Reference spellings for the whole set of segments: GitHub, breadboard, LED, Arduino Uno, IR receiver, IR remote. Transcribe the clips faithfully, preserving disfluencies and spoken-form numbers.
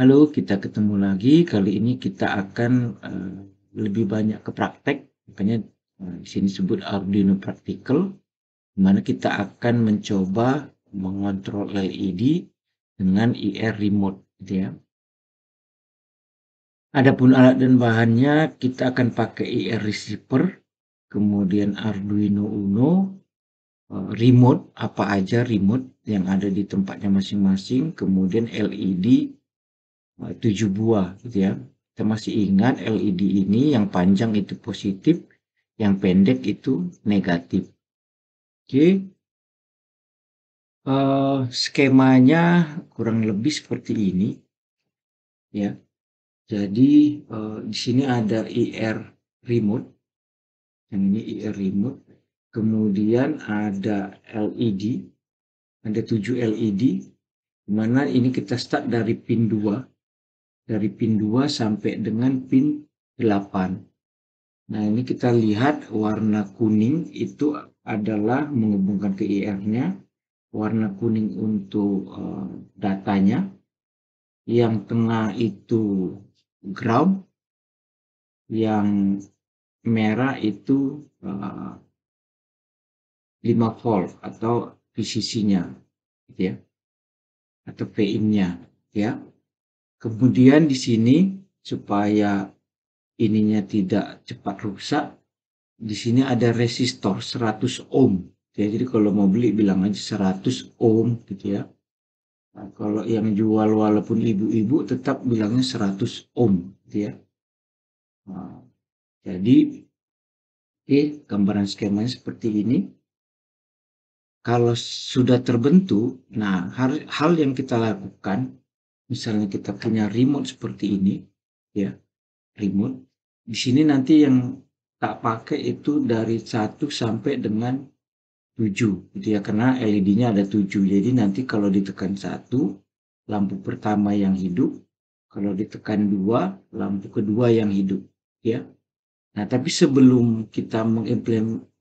Halo, kita ketemu lagi. Kali ini kita akan uh, lebih banyak ke praktek. Makanya uh, di sini disebut Arduino Practical, di mana kita akan mencoba mengontrol L E D dengan I R remote, gitu ya. Adapun alat dan bahannya, kita akan pakai I R receiver, kemudian Arduino Uno, uh, remote apa aja remote yang ada di tempatnya masing-masing, kemudian L E D tujuh buah, gitu ya. Kita masih ingat L E D ini yang panjang itu positif, yang pendek itu negatif. Oke, okay. uh, skemanya kurang lebih seperti ini, ya. Jadi uh, di sini ada I R remote, yang ini I R remote, kemudian ada L E D, ada tujuh L E D, dimana ini kita start dari pin dua. Dari pin dua sampai dengan pin delapan. Nah, ini kita lihat warna kuning itu adalah menghubungkan ke I R-nya. Warna kuning untuk uh, datanya. Yang tengah itu ground. Yang merah itu uh, lima volt atau V C C-nya. Gitu ya. Atau V I N-nya. Ya. Kemudian di sini supaya ininya tidak cepat rusak, di sini ada resistor seratus ohm. Ya, jadi kalau mau beli bilang aja seratus ohm, gitu ya. Nah, kalau yang jual walaupun ibu-ibu tetap bilangnya seratus ohm, gitu ya. Nah, jadi eh, gambaran skemanya seperti ini. Kalau sudah terbentuk, nah hal, hal yang kita lakukan, misalnya kita punya remote seperti ini, ya, remote. Di sini nanti yang tak pakai itu dari satu sampai dengan tujuh, gitu ya, karena L E D-nya ada tujuh. Jadi nanti kalau ditekan satu, lampu pertama yang hidup. Kalau ditekan dua, lampu kedua yang hidup, ya. Nah, tapi sebelum kita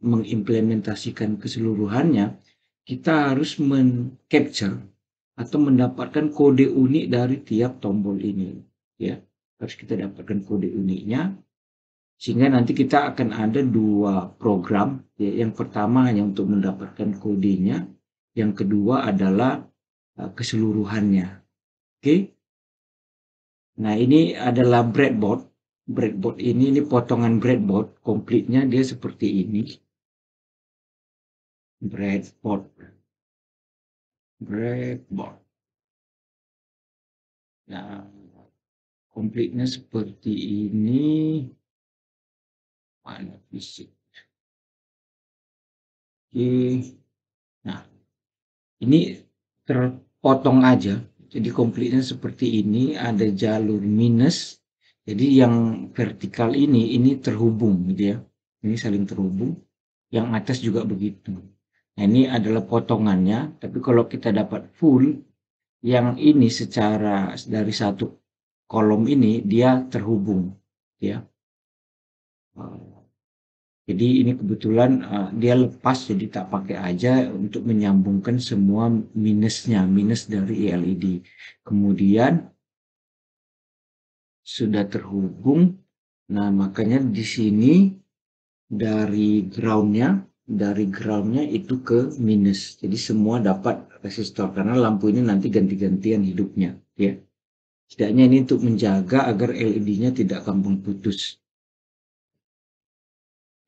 mengimplementasikan keseluruhannya, kita harus men-capture atau mendapatkan kode unik dari tiap tombol ini, ya. Harus kita dapatkan kode uniknya, sehingga nanti kita akan ada dua program, ya. Yang pertama hanya untuk mendapatkan kodenya, yang kedua adalah uh, keseluruhannya. Oke, okay? Nah, ini adalah breadboard. Breadboard ini ini potongan breadboard, komplitnya dia seperti ini. Breadboard. breadboard. Nah, komplitnya seperti ini. Mana fisik? Oke. Nah, ini terpotong aja. Jadi komplitnya seperti ini, ada jalur minus. Jadi yang vertikal ini ini terhubung, gitu ya. Ini saling terhubung. Yang atas juga begitu. Nah, ini adalah potongannya, tapi kalau kita dapat full, yang ini secara dari satu kolom ini dia terhubung, ya. Jadi ini kebetulan uh, dia lepas, jadi tak pakai aja untuk menyambungkan semua minusnya, minus dari L E D. Kemudian sudah terhubung, nah makanya di sini dari groundnya. Dari groundnya itu ke minus, jadi semua dapat resistor karena lampu ini nanti ganti-gantian hidupnya, ya. Setidaknya ini untuk menjaga agar L E D-nya tidak gampang putus.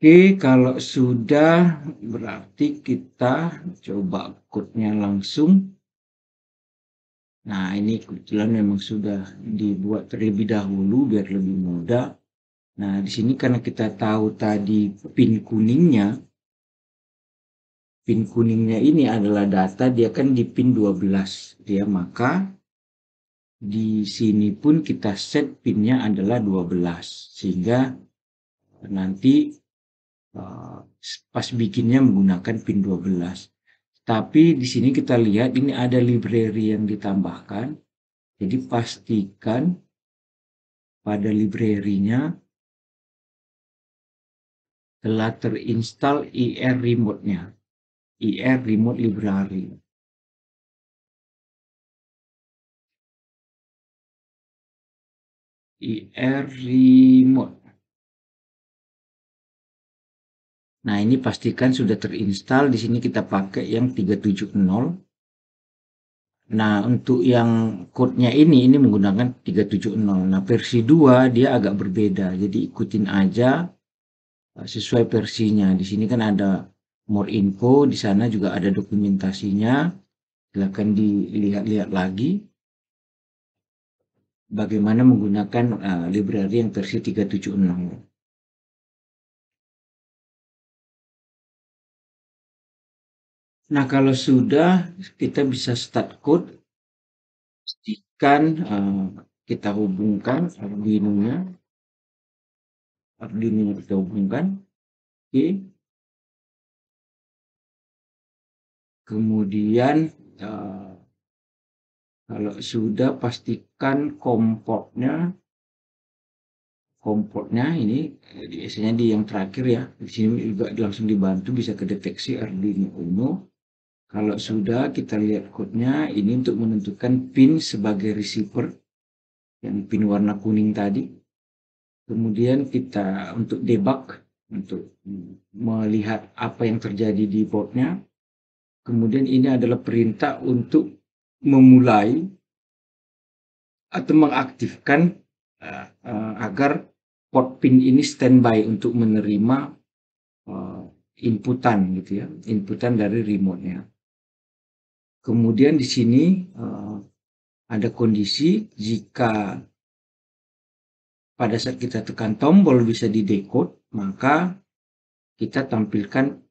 Oke, kalau sudah berarti kita coba code-nya langsung. Nah, ini kebetulan memang sudah dibuat terlebih dahulu biar lebih mudah. Nah, di sini karena kita tahu tadi pin kuningnya. Pin kuningnya ini adalah data, dia kan di pin dua belas, ya, maka di sini pun kita set pinnya adalah dua belas, sehingga nanti uh, pas bikinnya menggunakan pin dua belas. Tapi di sini kita lihat ini ada library yang ditambahkan, jadi pastikan pada library-nya telah terinstall I R remote-nya. I R remote library. I R remote. Nah, ini pastikan sudah terinstall. Di sini kita pakai yang tiga tujuh nol. Nah, untuk yang code-nya ini, ini menggunakan tiga tujuh nol. Nah, versi dua dia agak berbeda. Jadi, ikutin aja sesuai versinya. Di sini kan ada more info. Di sana juga ada dokumentasinya. Silahkan dilihat-lihat lagi bagaimana menggunakan uh, library yang versi tiga tujuh nol. Nah, kalau sudah, kita bisa start code. Pastikan uh, kita hubungkan Arduino-nya. Arduino-nya kita hubungkan. Oke. Okay. Kemudian, uh, kalau sudah, pastikan komportnya. Komportnya ini biasanya di yang terakhir ya. Di sini juga langsung dibantu bisa kedeteksi Arduino Uno. Kalau sudah, kita lihat code-nya. Ini untuk menentukan pin sebagai receiver, yang pin warna kuning tadi. Kemudian kita untuk debug, untuk melihat apa yang terjadi di board-nya. Kemudian ini adalah perintah untuk memulai atau mengaktifkan uh, uh, agar port pin ini standby untuk menerima uh, inputan gitu ya, inputan dari remote-nya. Kemudian di sini uh, ada kondisi jika pada saat kita tekan tombol bisa didekode, maka kita tampilkan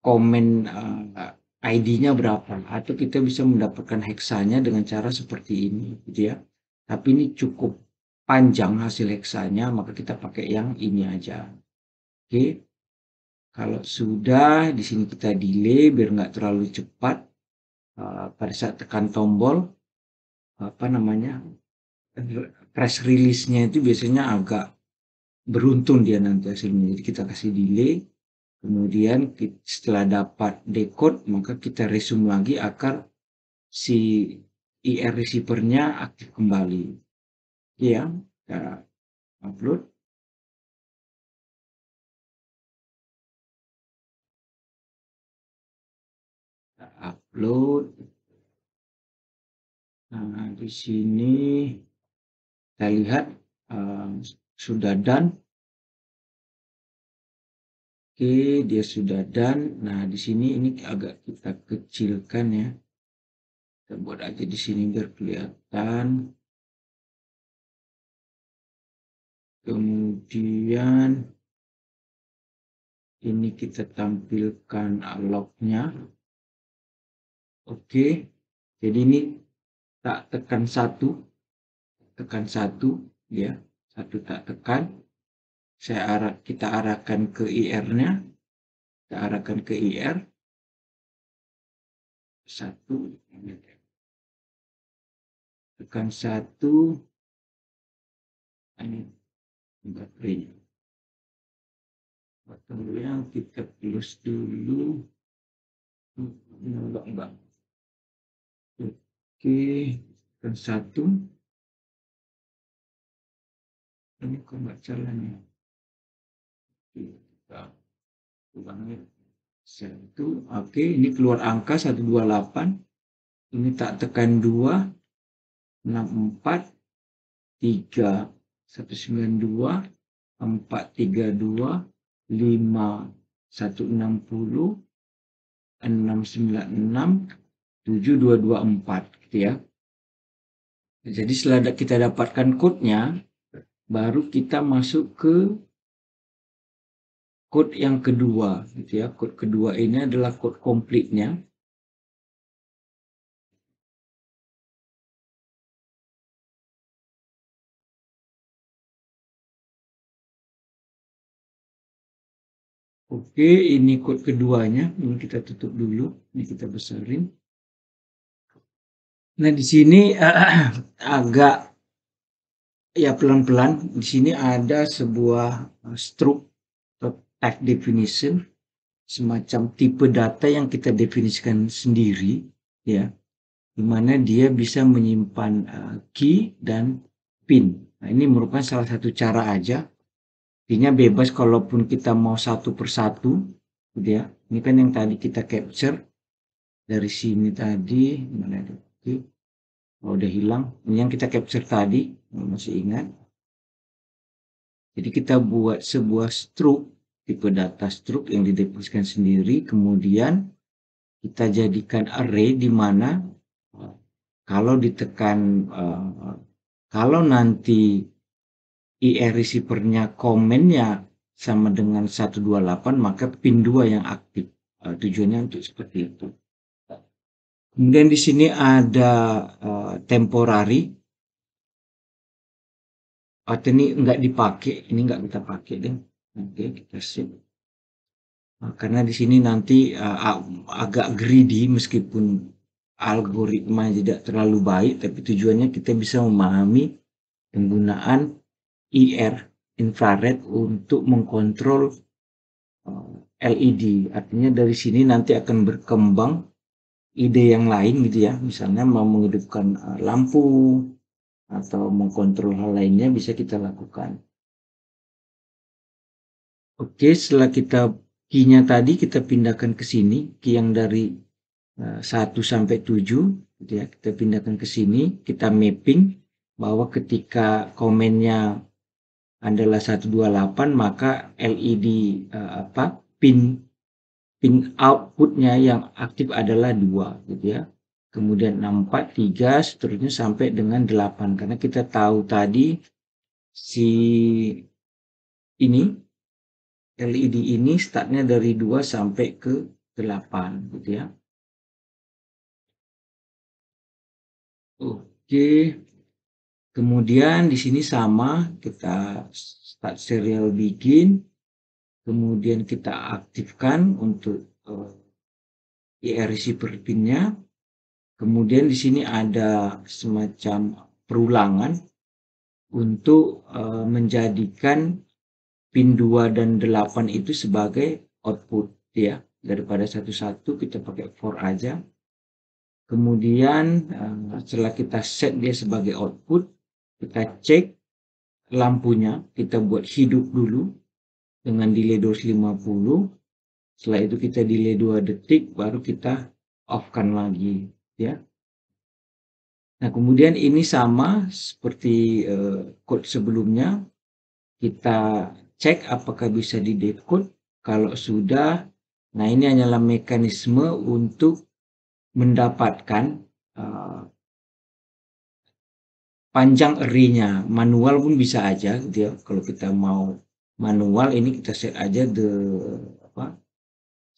komen uh, I D-nya berapa, atau kita bisa mendapatkan heksanya dengan cara seperti ini gitu ya. Tapi ini cukup panjang hasil heksanya, maka kita pakai yang ini aja. Oke. Okay. Kalau sudah, di sini kita delay biar nggak terlalu cepat. Uh, pada saat tekan tombol apa namanya press release-nya itu biasanya agak beruntun dia nanti hasilnya, jadi kita kasih delay. Kemudian kita, setelah dapat decode, maka kita resume lagi agar si I R receiver-nya aktif kembali ya. Kita upload. upload. Nah, di sini kita lihat uh, sudah done. Oke, dia sudah done. Nah, di sini ini agak kita kecilkan ya. Kita buat aja di sini biar kelihatan. Kemudian ini kita tampilkan log-nya. Oke, jadi ini tak tekan satu, tekan satu, ya, satu tak tekan. Saya arah, kita arahkan ke I R-nya, kita arahkan ke I R satu, tekan satu, ini baterainya. Baterainya kita plus dulu, enggak enggak. Oke, tekan satu. Ini kok nggak jalannya. Kita ulangi satu. Oke, ini keluar angka seratus dua puluh delapan. Ini tak tekan dua, enam puluh empat, tiga, seratus sembilan puluh dua, empat ratus tiga puluh dua, lima, seratus enam puluh, enam ratus sembilan puluh enam, tujuh dua dua empat gitu ya. Jadi setelah kita dapatkan code-nya, baru kita masuk ke code yang kedua gitu ya. Code kedua ini adalah code complete-nya. Oke, ini code keduanya. Ini kita tutup dulu. Ini kita besarin. Nah, di sini uh, agak ya pelan-pelan. Di sini ada sebuah struk atau tag definition, semacam tipe data yang kita definisikan sendiri ya, dimana dia bisa menyimpan uh, key dan pin. Nah, ini merupakan salah satu cara aja. Artinya bebas kalaupun kita mau satu persatu, gitu ya. Ini kan yang tadi kita capture dari sini tadi, mana itu? Oh, udah hilang. Ini yang kita capture tadi, masih ingat. Jadi kita buat sebuah struk, tipe data struk yang didefinisikan sendiri, kemudian kita jadikan array di mana kalau ditekan uh, kalau nanti I R receiver-nya komennya sama dengan seratus dua puluh delapan, maka pin dua yang aktif. Uh, tujuannya untuk seperti itu. Kemudian di sini ada uh, temporary. Atau ini enggak dipakai, ini enggak kita pakai deh. Oke, kita save. Karena di sini nanti uh, agak greedy meskipun algoritma tidak terlalu baik, tapi tujuannya kita bisa memahami penggunaan I R infrared untuk mengkontrol uh, L E D. Artinya dari sini nanti akan berkembang ide yang lain gitu ya, misalnya mau menghidupkan uh, lampu atau mengkontrol hal lainnya bisa kita lakukan. Oke, setelah kita key-nya tadi kita pindahkan ke sini, key yang dari uh, satu sampai tujuh gitu ya, kita pindahkan ke sini, kita mapping bahwa ketika komennya adalah seratus dua puluh delapan, maka L E D uh, apa pin pin outputnya yang aktif adalah dua gitu ya. Kemudian enam, empat, tiga seterusnya sampai dengan delapan, karena kita tahu tadi si ini L E D ini startnya dari dua sampai ke delapan gitu ya. Oke. Kemudian di sini sama, kita start serial begin. Kemudian kita aktifkan untuk uh, I R receiver pin-nya. Kemudian di sini ada semacam perulangan untuk uh, menjadikan pin dua dan delapan itu sebagai output ya, daripada satu-satu kita pakai for aja. Kemudian setelah kita set dia sebagai output, kita cek lampunya, kita buat hidup dulu dengan delay dua ratus lima puluh, setelah itu kita delay dua detik baru kita off-kan lagi ya. Nah, kemudian ini sama seperti uh, code sebelumnya, kita cek apakah bisa di decode. Kalau sudah, nah ini hanyalah mekanisme untuk mendapatkan uh, panjang array-nya. Manual pun bisa aja gitu ya. Kalau kita mau manual, ini kita set aja the apa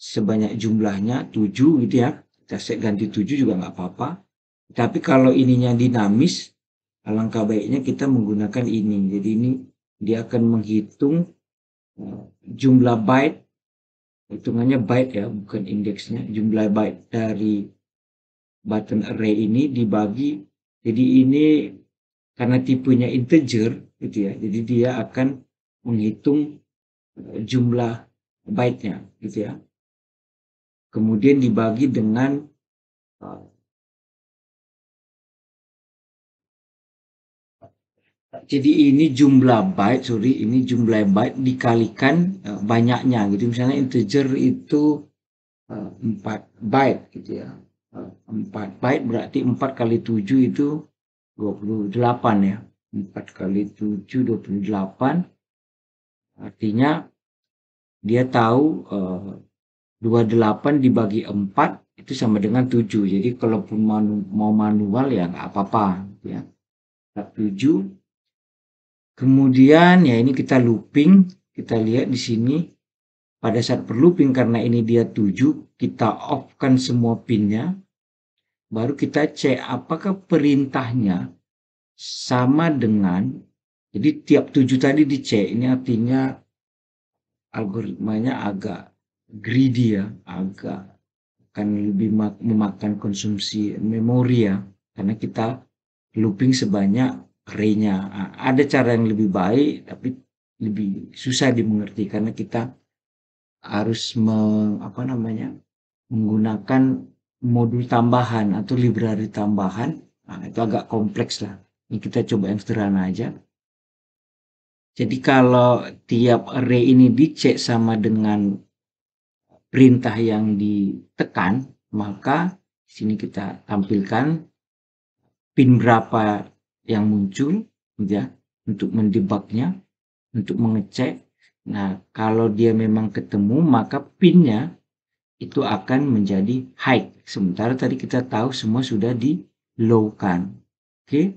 sebanyak jumlahnya tujuh gitu ya. Kita set ganti tujuh juga nggak apa-apa. Tapi kalau ininya dinamis, alangkah baiknya kita menggunakan ini. Jadi ini dia akan menghitung jumlah byte, hitungannya byte ya, bukan indeksnya, jumlah byte dari button array ini dibagi. Jadi ini karena tipenya integer gitu ya, jadi dia akan menghitung jumlah byte-nya gitu ya, kemudian dibagi dengan Jadi ini jumlah byte, sorry, ini jumlah byte dikalikan uh, banyaknya gitu. Misalnya integer itu uh, empat byte gitu ya. Uh, empat byte berarti empat kali tujuh itu dua puluh delapan ya. empat kali tujuh, dua puluh delapan. Artinya dia tahu uh, dua puluh delapan dibagi empat itu sama dengan tujuh. Jadi kalaupun manu mau manual ya nggak apa-apa gitu ya. tujuh. Kemudian ya ini kita looping, kita lihat di sini pada saat berlooping karena ini dia tujuh, kita off-kan semua pinnya, baru kita cek apakah perintahnya sama dengan, jadi tiap tujuh tadi dicek, ini artinya algoritmanya agak greedy ya, agak akan lebih memakan konsumsi memori ya, karena kita looping sebanyak array-nya. Ada cara yang lebih baik tapi lebih susah dimengerti karena kita harus meng, apa namanya menggunakan modul tambahan atau library tambahan. Nah, itu agak kompleks lah. Ini kita coba yang sederhana aja. Jadi kalau tiap array ini dicek sama dengan perintah yang ditekan, maka di sini kita tampilkan pin berapa yang muncul ya, untuk mendebugnya, untuk mengecek. Nah, kalau dia memang ketemu, maka pinnya itu akan menjadi high. Sementara tadi kita tahu semua sudah di low-kan. Oke.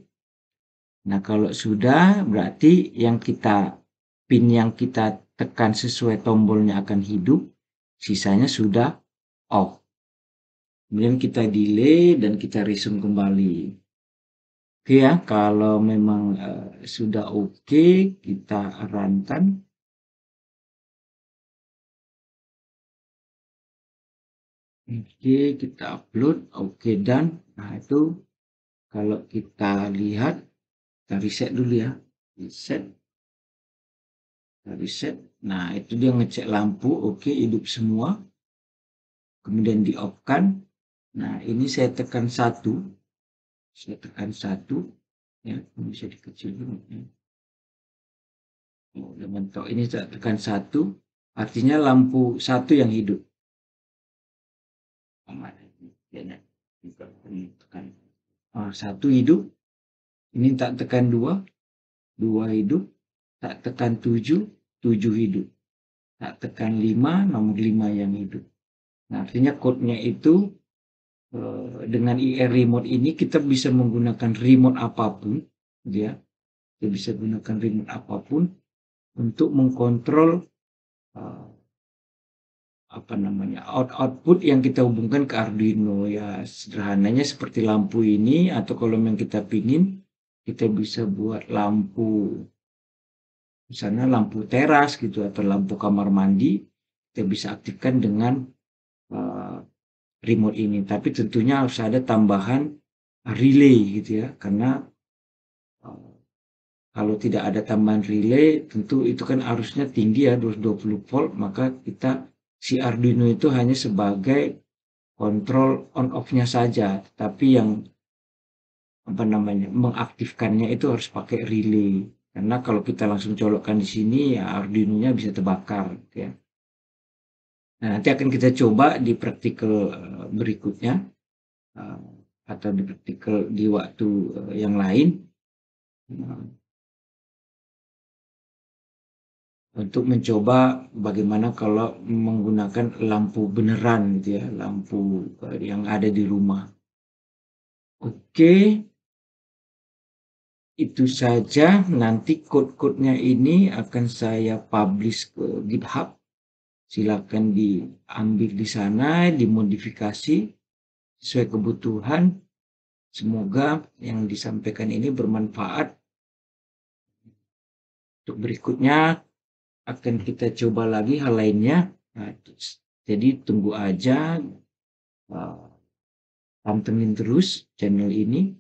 Nah, kalau sudah, berarti yang kita pin yang kita tekan sesuai tombolnya akan hidup. Sisanya sudah off. Kemudian kita delay dan kita resume kembali. Oke ya, kalau memang uh, sudah oke, okay, kita runkan. Oke, kita upload. Oke, dan nah itu kalau kita lihat, kita reset dulu ya. Reset. Kita reset. Nah, itu dia ngecek lampu. Oke, hidup semua. Kemudian di-off-kan. Nah, ini saya tekan satu. Saya tekan satu. Ya, ini bisa dikecilin. Ya. Oh, udah mentok. Ini saya tekan satu. Artinya lampu satu yang hidup. Oh, satu hidup, ini tak tekan dua, dua hidup, tak tekan tujuh, tujuh hidup, tak tekan lima, nomor lima yang hidup. Nah, artinya kodenya itu dengan I R remote ini kita bisa menggunakan remote apapun, ya, kita bisa gunakan remote apapun untuk mengkontrol apa namanya out output yang kita hubungkan ke Arduino ya. Sederhananya seperti lampu ini, atau kalau yang kita pingin kita bisa buat lampu misalnya lampu teras gitu atau lampu kamar mandi, kita bisa aktifkan dengan uh, remote ini. Tapi tentunya harus ada tambahan relay gitu ya, karena uh, kalau tidak ada tambahan relay tentu itu kan arusnya tinggi ya, dua ratus dua puluh volt, maka kita si Arduino itu hanya sebagai kontrol on off-nya saja, tapi yang apa namanya mengaktifkannya itu harus pakai relay. Karena kalau kita langsung colokkan di sini ya Arduino-nya bisa terbakar ya. Nah, nanti akan kita coba di praktikal berikutnya atau di praktikal di waktu yang lain untuk mencoba bagaimana kalau menggunakan lampu beneran gitu ya, lampu yang ada di rumah. Oke, itu saja. Nanti code-codenya ini akan saya publish ke GitHub. Silakan diambil di sana, dimodifikasi sesuai kebutuhan. Semoga yang disampaikan ini bermanfaat. Untuk berikutnya akan kita coba lagi hal lainnya. Nah, jadi tunggu aja, uh, pantengin terus channel ini.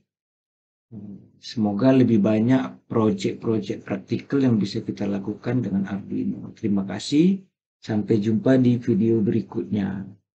Semoga lebih banyak project-project praktikal yang bisa kita lakukan dengan Arduino. Terima kasih. Sampai jumpa di video berikutnya.